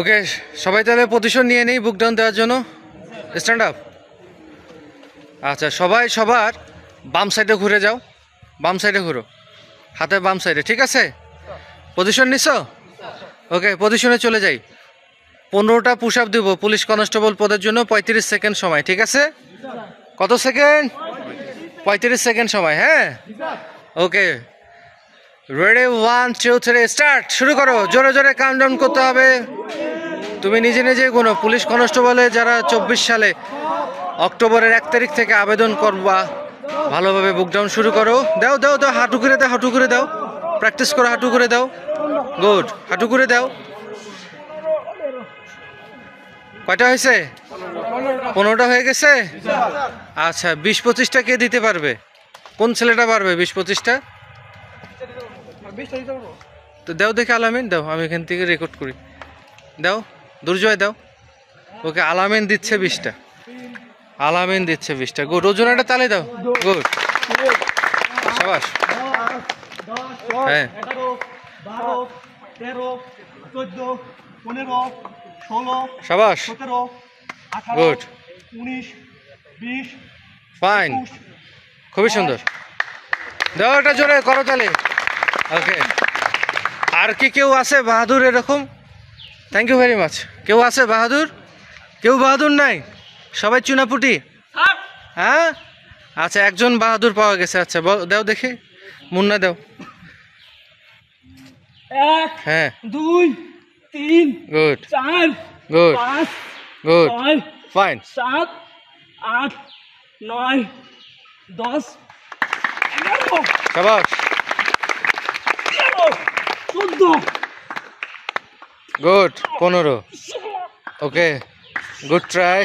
ওকে, সবাই তাহলে পজিশন নিয়ে নেই বুক ডাউন দেওয়ার জন্য। Stand up. আচ্ছা, সবাই সবার বাম সাইডে ঘুরে যাও, বাম সাইডে ঘুরো, হাতের বাম সাইডে, ঠিক আছে? পজিশন নিছ? ওকে, পজিশনে চলে যাই। 15টা পুশ আপ দেব পুলিশ কনস্টেবল পদের জন্য, 35 সেকেন্ড সময়, ঠিক আছে? কত সেকেন্ড? 35 সেকেন্ড সময়, হ্যাঁ। Okay, ready, 1 2 3 start. শুরু করো, জোরে জোরে কাউন্টডাউন করতে হবে, তুমি নিজে নিজে গুনো। পুলিশ কনস্টেবলে যারা 24 সালে অক্টোবরের 1 তারিখ থেকে আবেদন করবা, ভালোভাবে বুকডাউন শুরু করো। দাও দাও দাও, হাঁটু করে দাও, হাঁটু করে দাও, প্র্যাকটিস করো, হাঁটু করে দাও, গুড, হাঁটু করে দাও। কয়টা হয়েছে? 15টা হয়ে গেছে। আচ্ছা, 20-25টা কে দিতে পারবে? কোন ছেলেটা পারবে 20-25টা? তো দাও দেখে, আলামিন দাও, আমি এখান থেকে রেকর্ড করি, দাও দুর্জয় দাও। ওকে, আলামিন দিচ্ছে 20টা, আলামিন দিচ্ছে 20টা, গুড। রোজনাটা তালে দাও, গুড, সাবাস, হ্যাঁ। 12 13 14 15 16 সাবাস, 17 18 গুড, 19 20 ফাইন, খুবই সুন্দর। দাও এটা জোরে করো তালে। ওকে, আর কি কেউ আছে বাহাদুর এরকম? Thank you very much. কেউ আছে বাহাদুর? কেউ বাহাদুর নাই, সবাই চুনাপুটি, হ্যাঁ। আচ্ছা, একজন বাহাদুর পাওয়া গেছে। আচ্ছা, দাও দেখে, মুন্না দাও, হ্যাঁ, 2 3 গুড, 4 গুড, 5 গুড, 5 7 8 9 10 সাবাস, 14 good, 15। Okay, good try,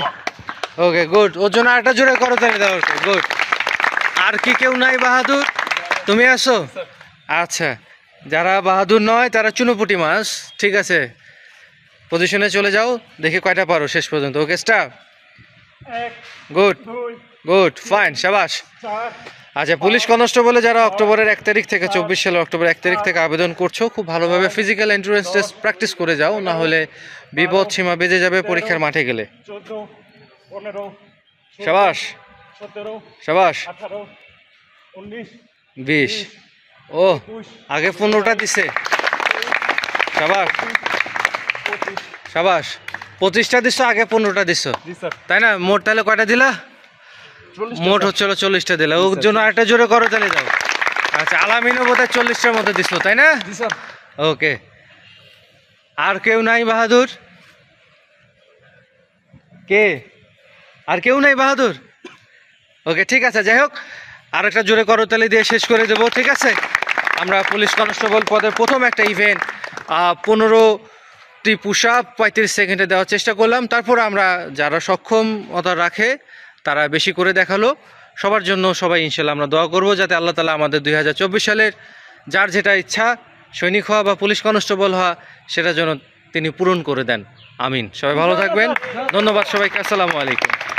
okay good. ওর জন্য আরেকটা জোরে করো তুমি, দাও গুড। আর কি কেউ নাই বাহাদুর? তুমি আসো। আচ্ছা, যারা বাহাদুর নয় তারা চুনোপুটি মাছ, ঠিক আছে? পজিশনে চলে যাও, দেখি কয়টা পারো শেষ পর্যন্ত। Okay, staff, good good, fine, সাবাস। আচ্ছা, পুলিশ কনস্টেবলে যারা অক্টোবরের 1 তারিখ থেকে 24 সালের অক্টোবরের 1 তারিখ থেকে আবেদন করছো, খুব ভালোভাবে ফিজিক্যাল এন্ডুরেন্স টেস্ট প্র্যাকটিস করে যাও, না হলে বিপদ সীমা বেজে যাবে পরীক্ষার মাঠে গেলে। 14 15 সাবাস, 17 সাবাস, 18 19 20। ও, আগে 15টা দিছে, সাবাস সাবাস। 25টা দিছো, আগে 15টা দিছো, তাই না? মোট তাহলে কয়টা দিলা? মোট হচ্ছিল 40টা দিলা। ওর জন্য আরেকটা জোরে করো তাহলে, দাও। আচ্ছা, আলামিনও বোধহয় 40টার মতো দিছিল, তাই না? ওকে, আর কেউ নাই বাহাদুর? কে? আর কেউ নাই বাহাদুর? ওকে, ঠিক আছে, যাই হোক, আরেকটা জোরে করো তাহলে দিয়ে শেষ করে দেবো, ঠিক আছে? আমরা পুলিশ কনস্টেবল পদের প্রথম একটা ইভেন্ট 15টি পুশ আপ 35 সেকেন্ডে দেওয়ার চেষ্টা করলাম। তারপর আমরা যারা সক্ষমতা রাখে তারা বেশি করে দেখালো, সবার জন্য সবাই ইনশাল্লাহ আমরা দোয়া করবো, যাতে আল্লাহ তালা আমাদের 2024 সালের যার যেটা ইচ্ছা, সৈনিক হওয়া বা পুলিশ কনস্টেবল হওয়া, সেটা যেন তিনি পূরণ করে দেন। আমিন। সবাই ভালো থাকবেন, ধন্যবাদ সবাইকে, আসসালামু আলাইকুম।